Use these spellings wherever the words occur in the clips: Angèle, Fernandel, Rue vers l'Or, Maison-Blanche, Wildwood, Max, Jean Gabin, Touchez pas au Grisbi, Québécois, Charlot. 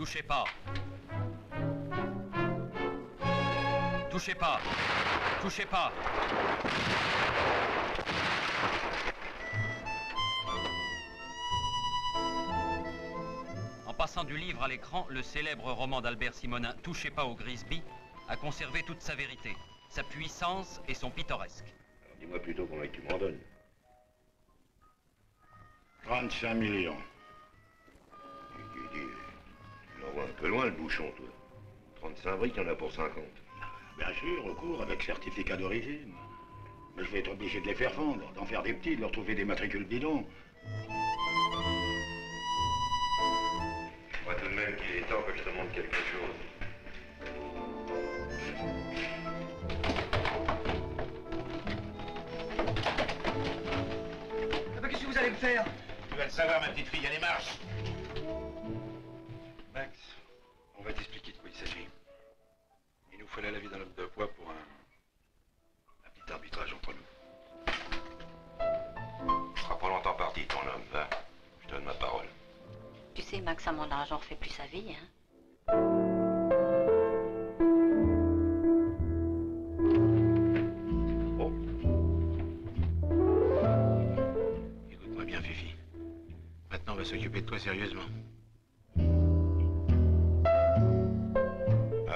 Touchez pas. Touchez pas. Touchez pas. En passant du livre à l'écran, le célèbre roman d'Albert Simonin, Touchez pas au Grisbi, a conservé toute sa vérité, sa puissance et son pittoresque. Alors dis-moi plutôt combien tu m'en donnes. 35 millions. Tu l'envoies un peu loin le bouchon, toi. 35 briques, il y en a pour 50. Bien sûr, au cours, avec certificat d'origine. Mais je vais être obligé de les faire vendre, d'en faire des petits, de leur trouver des matricules bidons. Je crois tout de même qu'il est temps que je te montre quelque chose. Ah ben, qu'est-ce que vous allez me faire? Tu vas le savoir, ma petite fille, allez, marche. Max, on va t'expliquer de quoi il s'agit. Il nous fallait l'avis d'un homme de poids pour un petit arbitrage entre nous. Tu seras pas longtemps parti, ton homme, va. Je te donne ma parole. Tu sais, Max, à mon âge, on refait plus sa vie, hein. Bon. Écoute-moi bien, Fifi. Maintenant, on va s'occuper de toi sérieusement.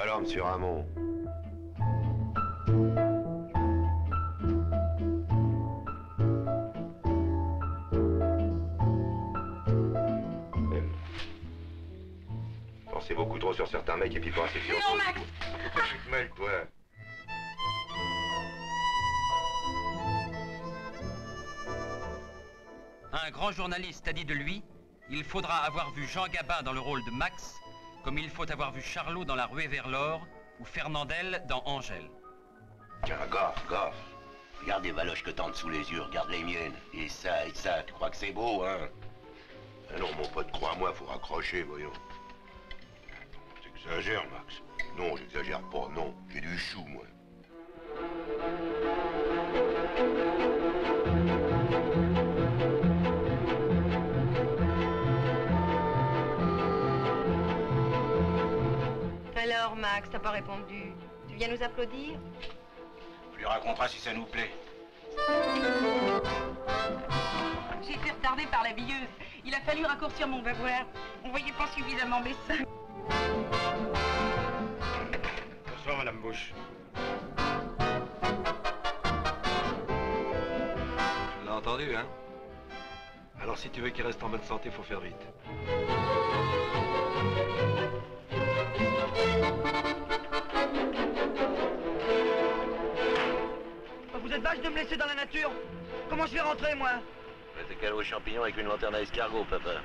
Alors, monsieur Ramon. Pensez beaucoup trop sur certains mecs et puis pensez sur d'autres. Non, Max. Tu te mêles, toi. Un grand journaliste a dit de lui, il faudra avoir vu Jean Gabin dans le rôle de Max, comme il faut avoir vu Charlot dans la Rue vers l'Or ou Fernandel dans Angèle. Tiens, gaffe, gaffe. Regarde les valoches que t'as en dessous les yeux, regarde les miennes. Et ça, tu crois que c'est beau, hein? Alors, mon pote, crois-moi, faut raccrocher, voyons. J'exagère, Max. Non, j'exagère pas, non. J'ai du chou, moi. Alors, Max, t'as pas répondu. Tu viens nous applaudir? On lui racontera si ça nous plaît. J'ai été retardée par la billeuse. Il a fallu raccourcir mon bavoir. On voyait pas suffisamment mes seins. Bonsoir, madame Bush. Tu l'as entendu, hein? Alors, si tu veux qu'il reste en bonne santé, faut faire vite. Vous êtes vache de me laisser dans la nature? Comment je vais rentrer, moi? Je vais te caler aux champignons avec une lanterne à escargot, papa.